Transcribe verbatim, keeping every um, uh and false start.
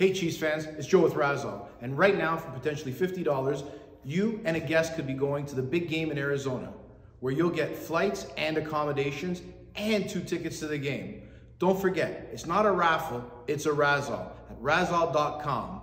Hey Cheese fans, it's Joe with Razzall, and right now for potentially fifty dollars, you and a guest could be going to the big game in Arizona, where you'll get flights and accommodations and two tickets to the game. Don't forget, it's not a raffle, it's a Razzall at razzall dot com.